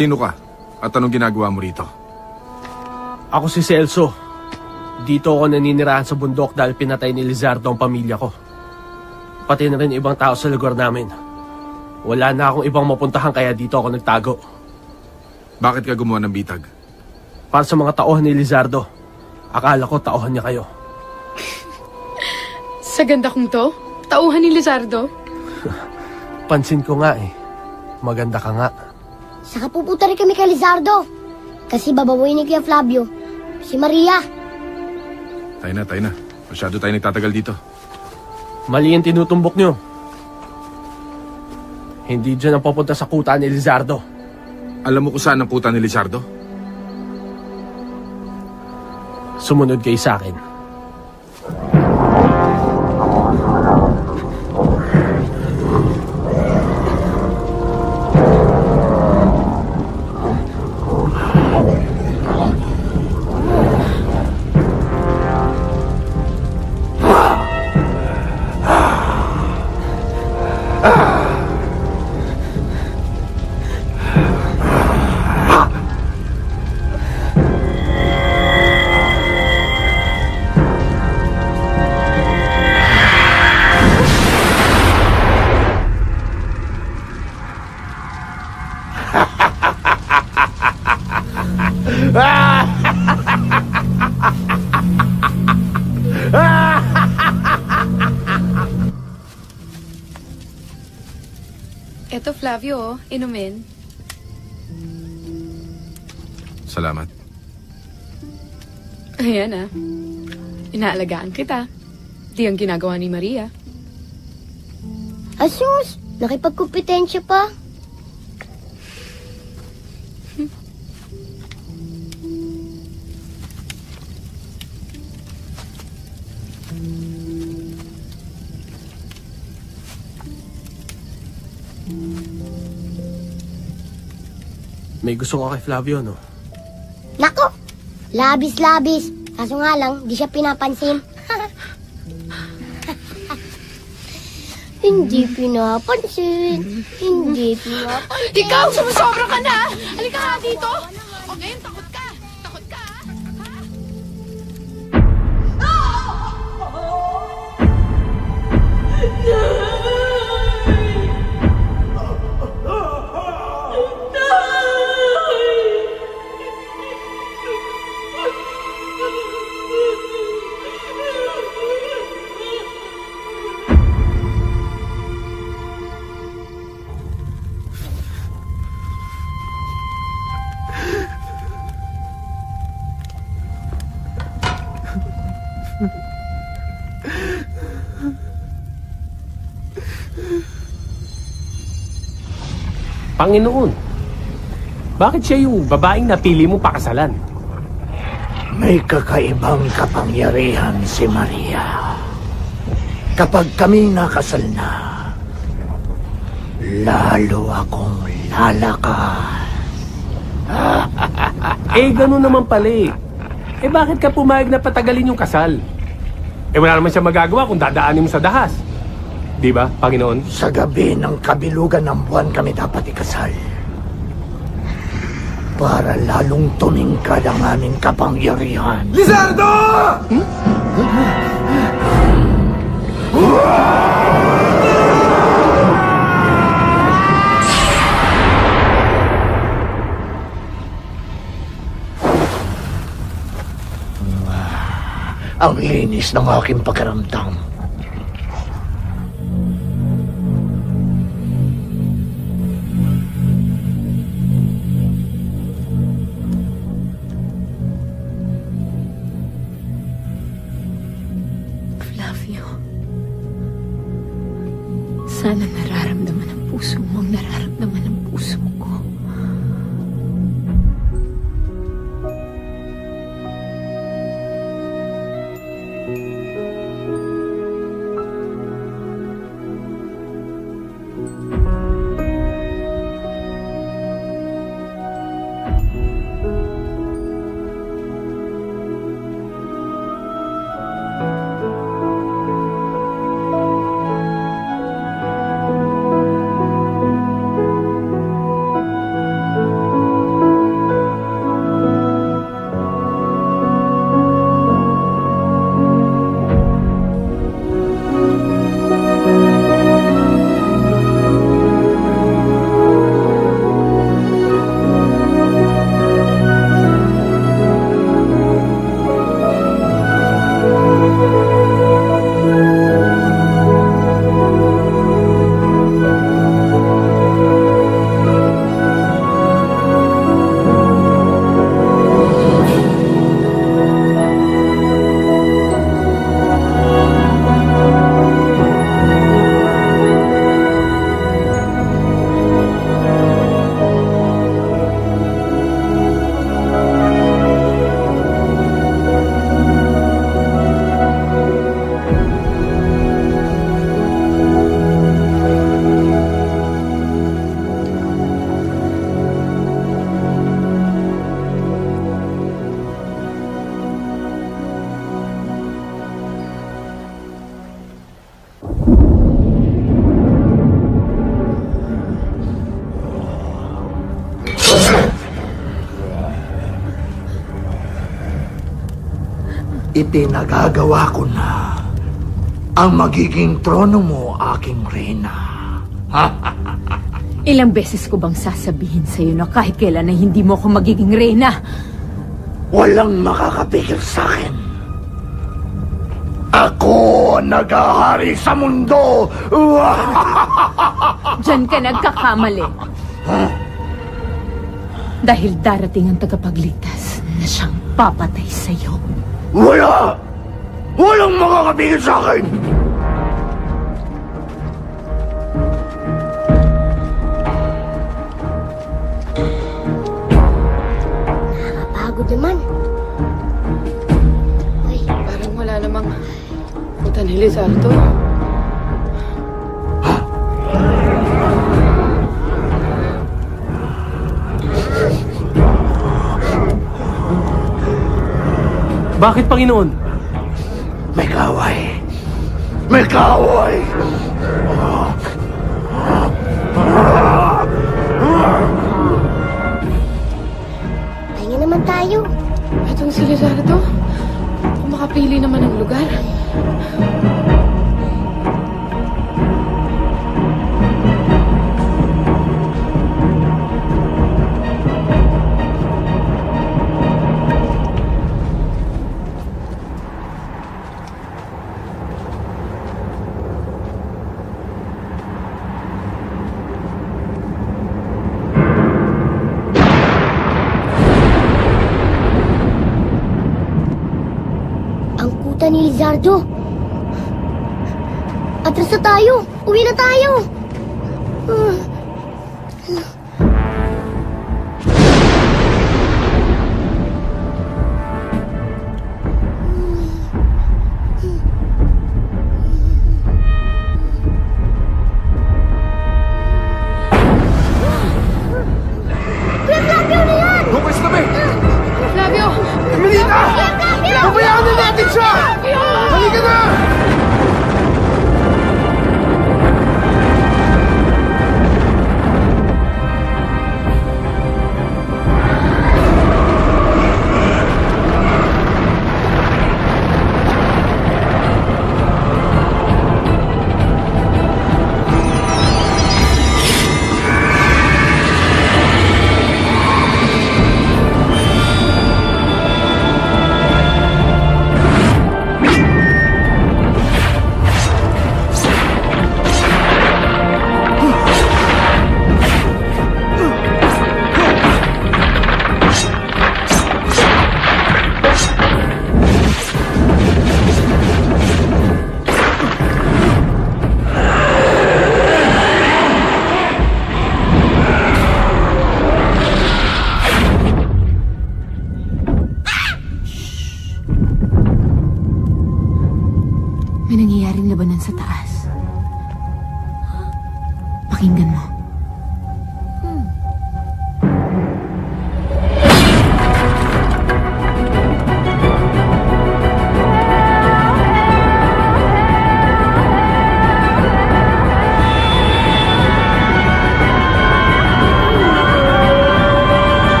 Sino ka? At anong ginagawa mo rito? Ako si Celso. Dito ako naninirahan sa bundok dahil pinatay ni Lizardo ang pamilya ko. Pati na rin ibang tao sa lugar namin. Wala na akong ibang mapuntahan kaya dito ako nagtago. Bakit ka gumawa ng bitag? Para sa mga tauhan ni Lizardo. Akala ko tauhan niya kayo. Sa ganda kong to, tauhan ni Lizardo. Pansin ko nga eh. Maganda ka nga. Saka pupunta rin kami kay Lizardo. Kasi babawain niya kay Flavio. Si Maria. Tayo na. Masyado tayo nagtatagal dito. Mali ang tinutumbok niyo. Hindi dyan ang papunta sa kuta ni Lizardo. Alam mo kung saan ang kuta ni Lizardo? Sumunod kayo sa akin. Eto, Flavio, inumin. Salamat. Ayan ah. Inaalagaan kita. Di ang ginagawa ni Maria. Asus! Nakipagkumpetensya pa. May gusto ka kay Flavio, no? Nako! Labis-labis. Kaso nga lang, di siya pinapansin. Hindi pinapansin. Ikaw, sumusobra ka na! Halika nga dito! O ngayon, takot ka! Takot ka! No! Panginoon, bakit siya yung babaeng napili mo pakasalan? May kakaibang kapangyarihan si Maria. Kapag kami nakasal na, lalo akong lalakas. Ganun naman pala eh. Bakit ka pumayag na patagalin yung kasal? Wala naman siya magagawa kung dadaanin mo sa dahas. Di ba, Panginoon? Sa gabi ng kabilugan ng buwan kami dapat ikasal. Para lalong tumingkad ang aming kapangyarihan. Lizardo! Ang linis ng aking pakiramdam. Sana nararamdaman ang puso mo ang nararamdaman ang puso ko. Itinagagawa ko na ang magiging trono mo, aking reyna. Ilang beses ko bang sasabihin sa'yo na kahit kailan na hindi mo ako magiging reyna? Walang makakapigil sa'kin. Ako nagahari sa mundo! Diyan ka nagkakamali. Huh? Dahil darating ang tagapagligtas na siyang papatay sa'yo. Wala! Walang makakapigil sa'kin! Nakakapagod naman. Ay, parang wala namang putan ni Lizardo. Bakit, Panginoon? May kaaway. May kaaway! Pahinga naman tayo. Itong si Lizardo, kung makapili naman ng lugar. Ni Lizardo. Atrasa tayo! Uwi na tayo!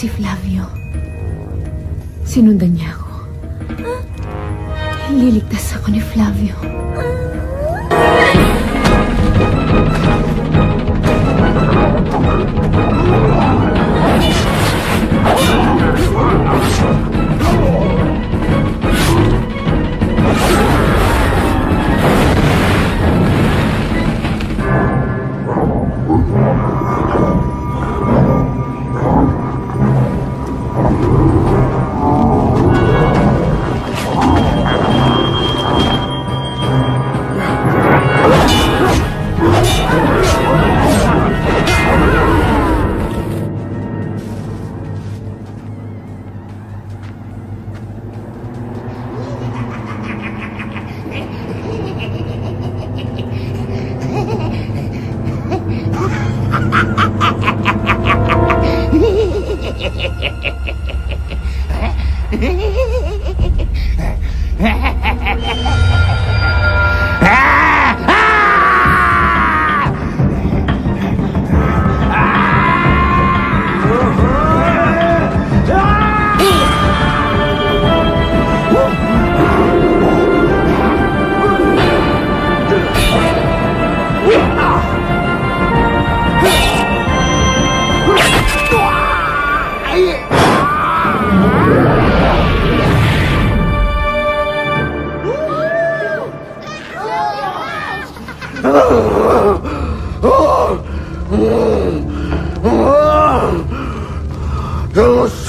Si Flavio. Sinundan niya ako. Liligtas ako ni Flavio.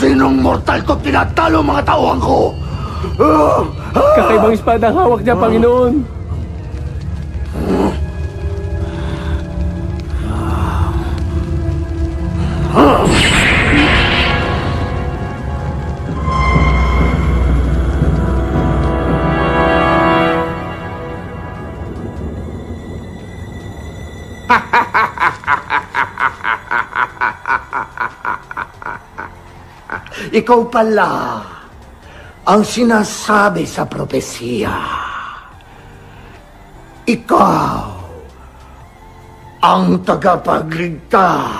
Sinong mortal to tinatalo mga tauhan ko? Kakaibang espada ang hawak niya, Panginoon. Ikaw pala ang sinasabi sa propesya. Ikaw ang tagapagligtas.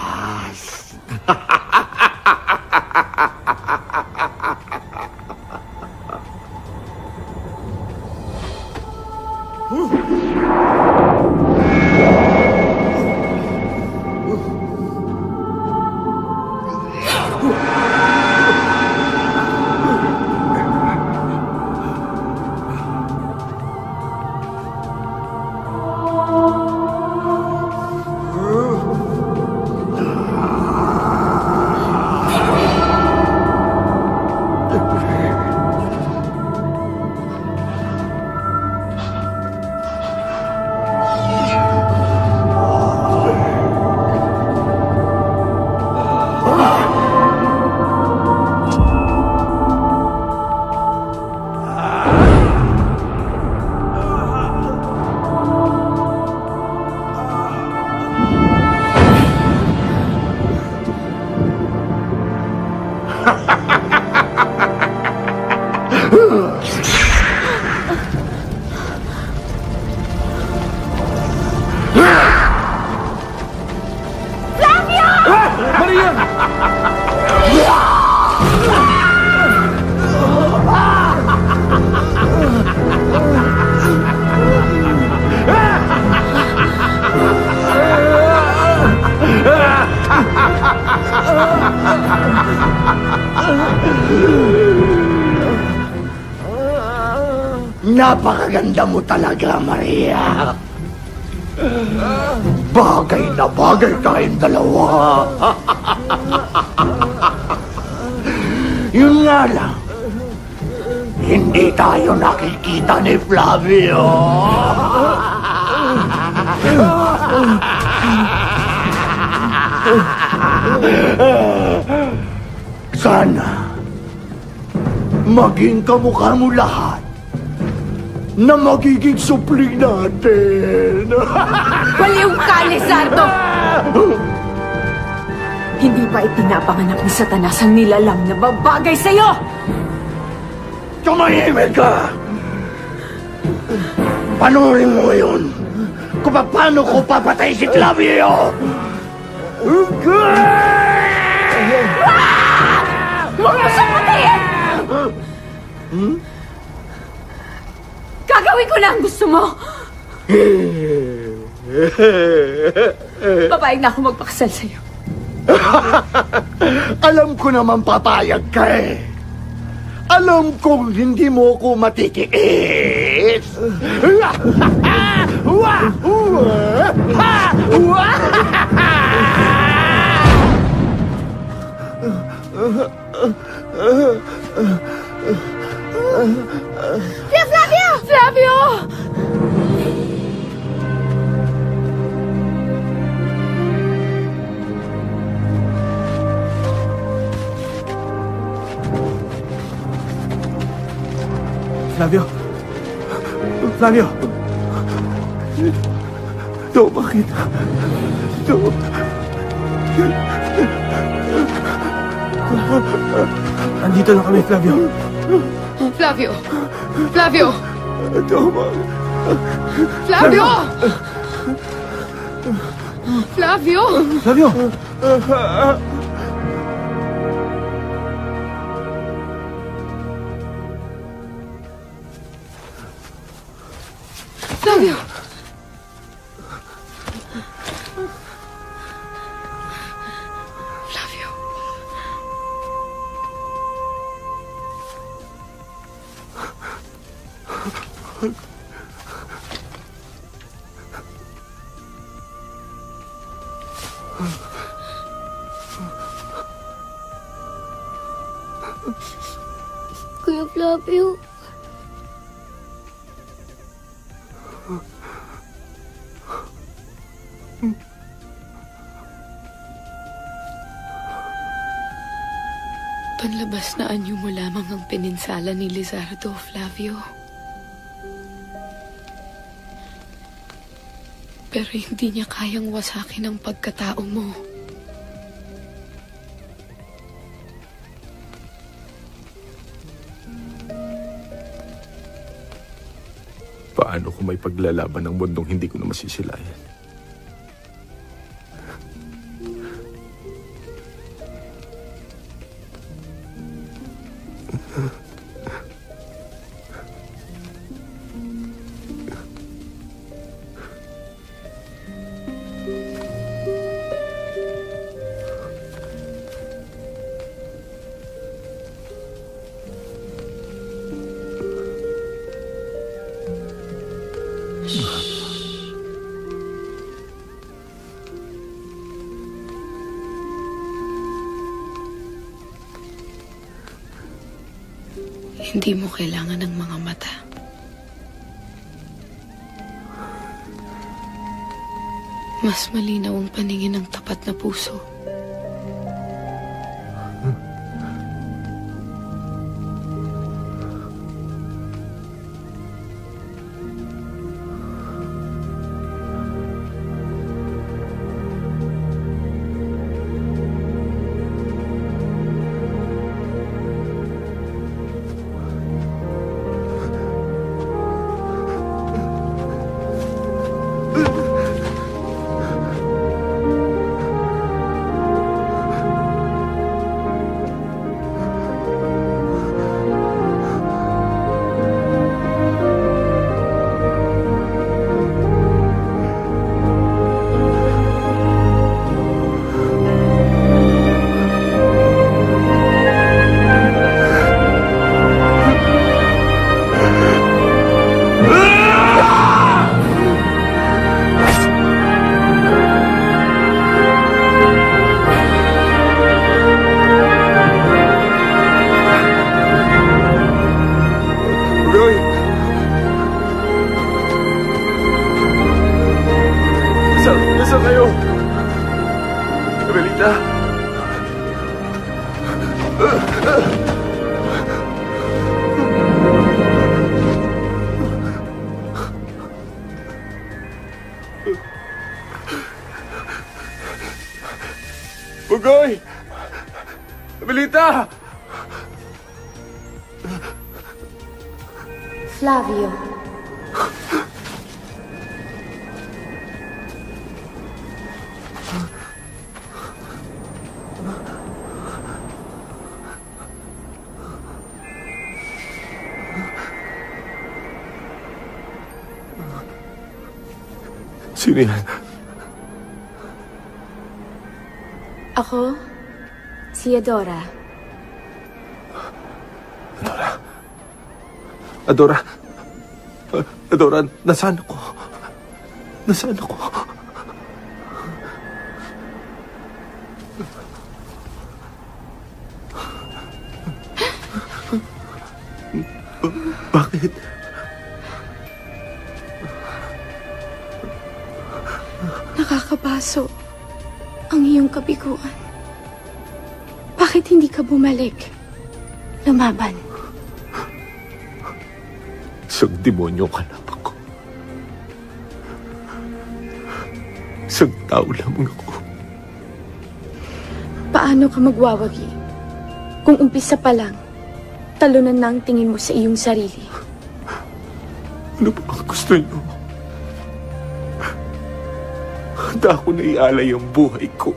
Napakaganda mo talaga, Maria. Bagay na bagay tayong dalawa. Yun nga lang, hindi tayo nakikita ni Flavio. Sana maging kamukha mo lahat na magiging supli natin. Baliw ka, Lizardo! Hindi ba ipinapanganak ni Satanas ang nilalang na babagay sa'yo? Tumahimik ka! Panurin mo yun kung paano ko papatay si Flavio! Huwag mo siya patayin! Gagawin ko na ang gusto mo! Papayag na ako magpakasal sa'yo. Alam ko naman papayag ka eh. Alam kong hindi mo ko matikiis. Flavio! Flavio! Flavio! Flavio! Tumakit! Andito na kami, Flavio! Flavio! Flavio! Toma! Flavio! Flavio! Flavio! Flavio! Kuya Flavio. Panlabas na anyo mo lamang ang peninsala ni Lizardo, Flavio. Pero hindi niya kayang wasakin ang pagkatao mo. Paano kung may paglalaban ng mundong hindi ko na masisilayan? Hindi mo kailangan ng mga mata. Mas malinaw ang paningin ng tapat na puso. Bugoy! Emilita! Flavio. Sino yan? Ako, si Adora. Adora, nasaan ako? Bakit? Nakakabaso ang iyong kabiguan. Bakit hindi ka bumalik? Lumaban. Isang demonyo ka lamang ko. Isang tao lamang ako. Paano ka magwawagi kung umpisa pa lang talunan na ang tingin mo sa iyong sarili? Ano ba ang gusto niyo? Handa ako na ialay ang buhay ko.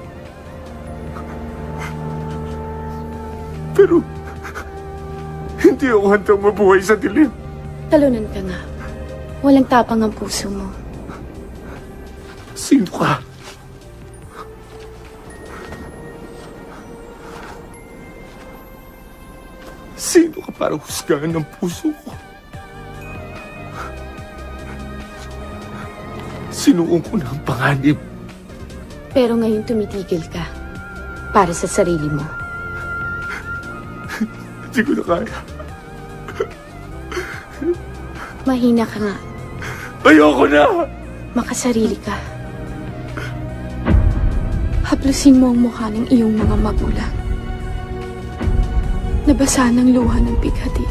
Pero hindi ako handang mabuhay sa dilim. Talunan ka nga. Walang tapang ang puso mo. Sino ka? Sino ka para husgahan ng puso ko? Sinuong ko na ang panganib. Pero ngayon tumitigil ka. Para sa sarili mo. Hindi ko na kaya. Mahina ka nga. Ayoko na! Makasarili ka. Haplusin mo ang mukha ng iyong mga magulang. Nabasa ng luha ng pighati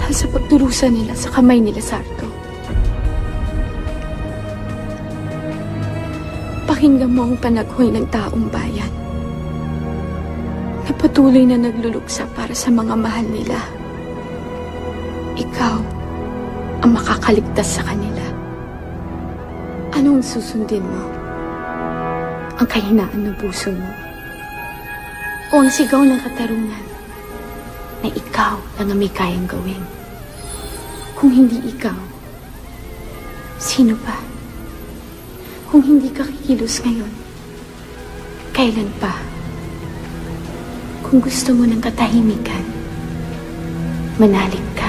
dahil sa pagdurusa nila sa kamay nila Sarto. Pakinggan mo ang panaghoy ng taong bayan na patuloy na nagluluksa para sa mga mahal nila. Ikaw ang makakaligtas sa kanila. Anong susundin mo? Ang kahinaan ng puso mo? O ang sigaw ng katarungan na ikaw lang ang may kayang gawin? Kung hindi ikaw, sino pa? Kung hindi ka kikilos ngayon, kailan pa? Kung gusto mo ng katahimikan, manalig ka.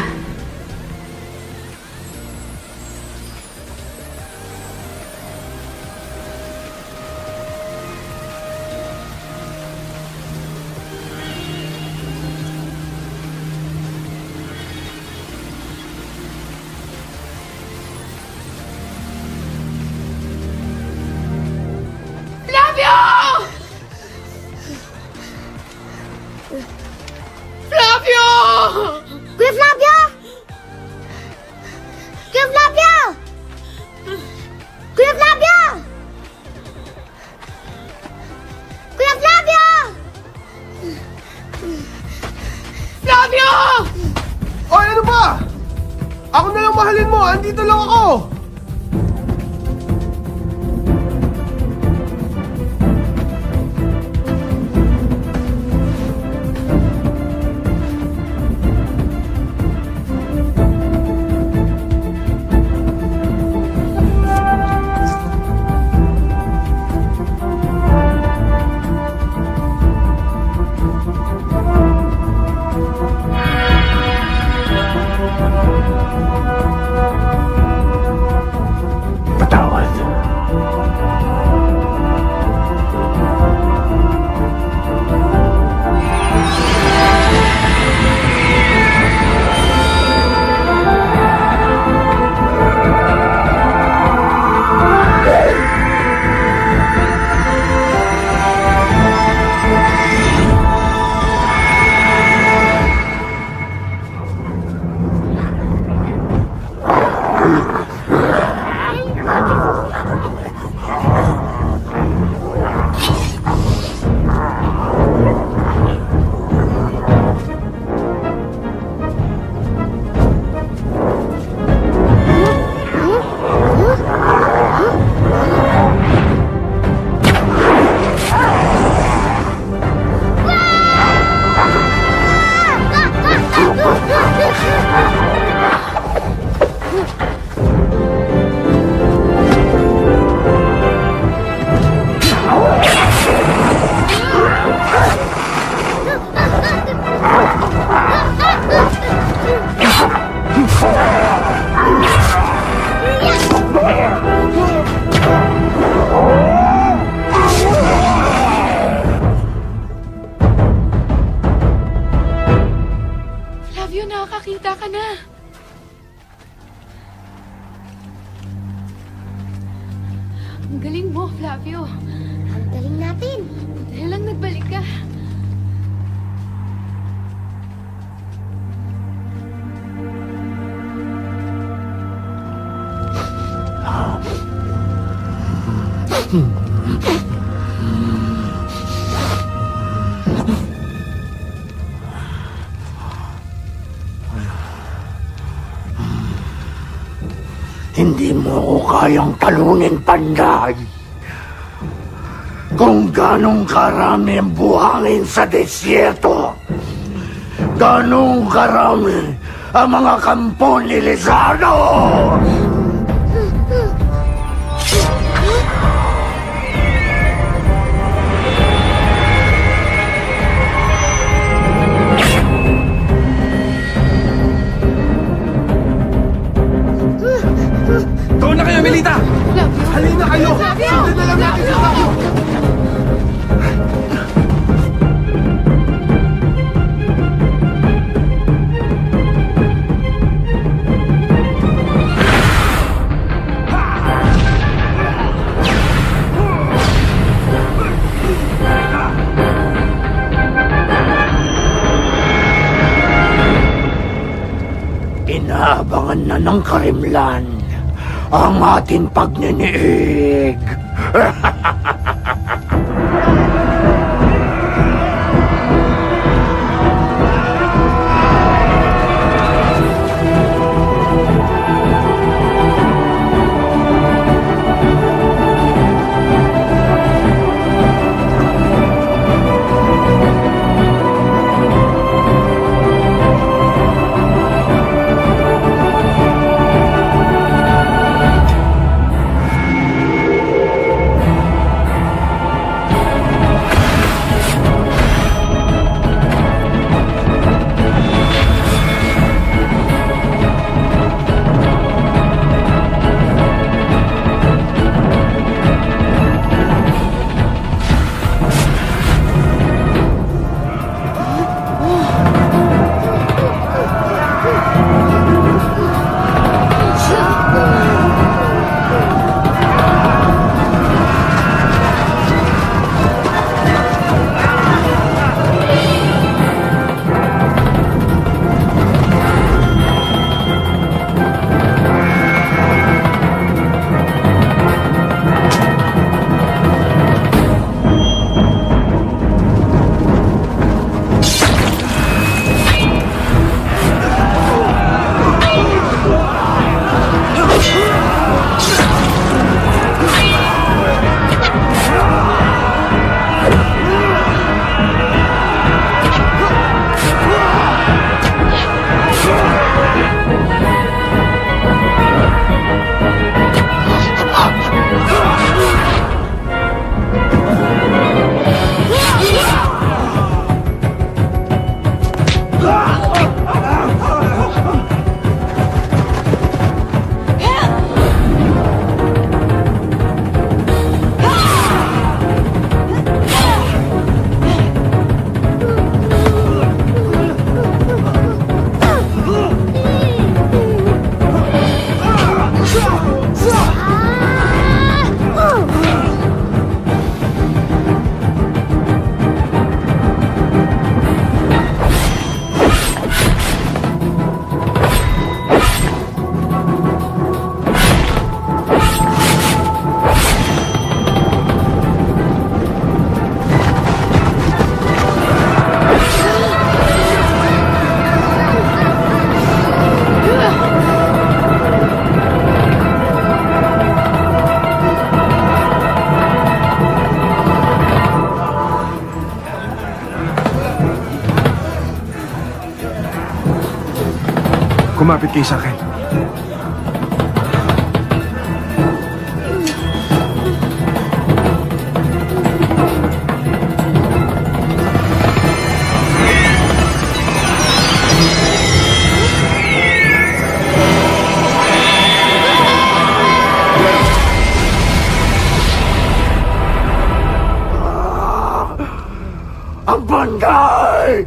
Hindi mo ako kayang talunin, Panday. Kung ganong karami ang buhangin sa desierto, ganong karami ang mga kampo ni Lizardo! Doon na kayo, Emilita! Halina kayo! Sundin na lang natin sa inaabangan na ng karimlan ang ating pagniniig. Kumapit kayo sa akin. Ang Panday!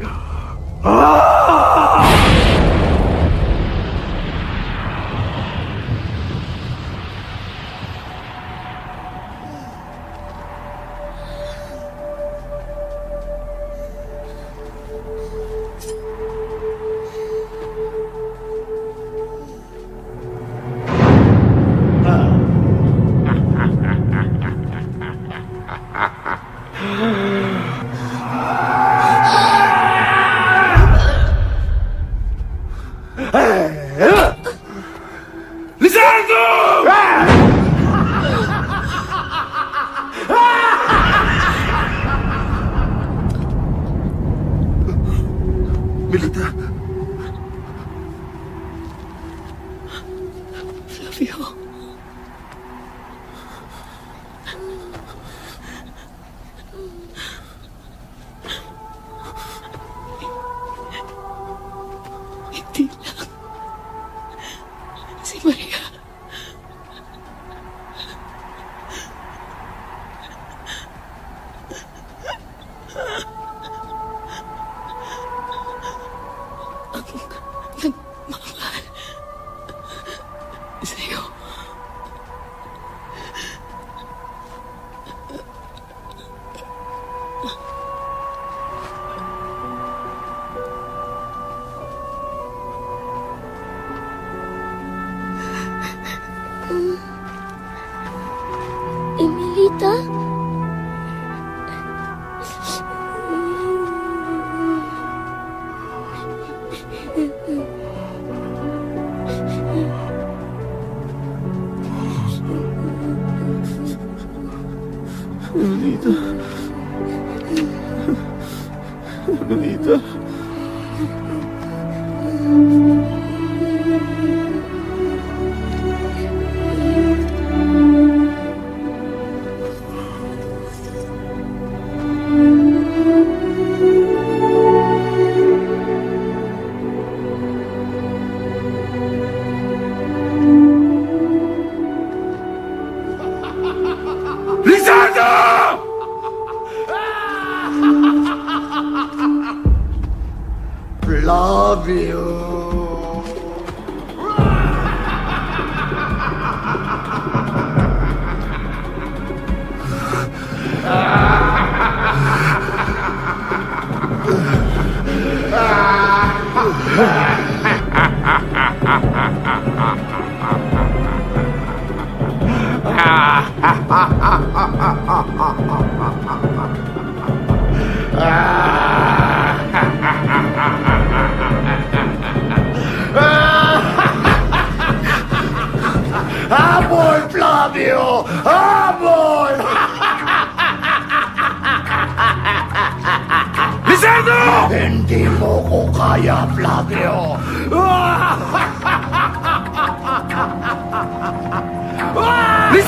Lolita. Lolita.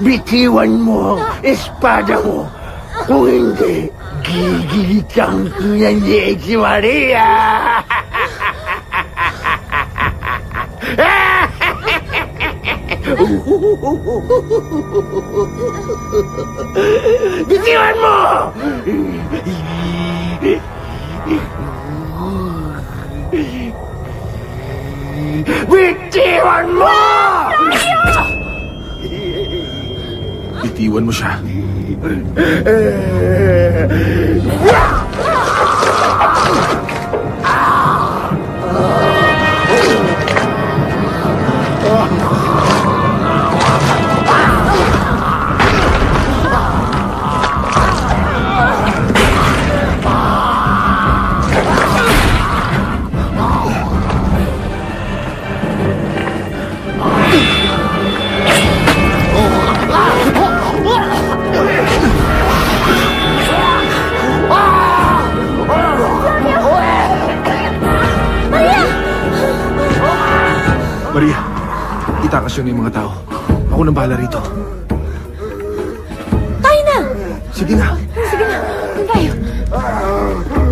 Bitiwan mo ang espada ko. Kung hindi, gigigit kang tunandiig si Maria. Bitiwan mo! Bitiwan mo! Iwan mo siya. Maria, itakas yun yung mga tao. Ako nang bahala rito. Tayo na! Sige na! Sige na! Tayo! Mabuhay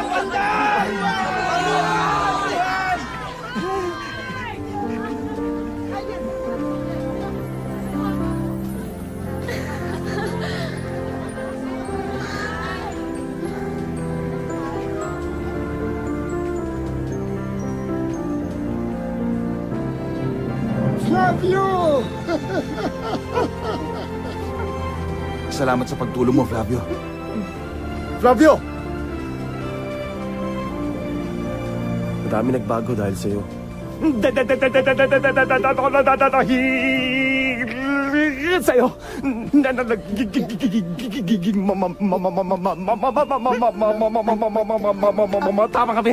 ang Panday! love you! Salamat sa pagtulong mo, Flavio. Flavio! Madami nagbago dahil sa'yo. Sa'yo! Tama kami!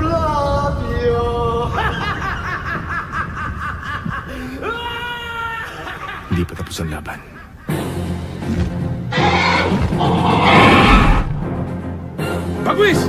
Flavio! Hindi pa tapos ang laban. Bagwis!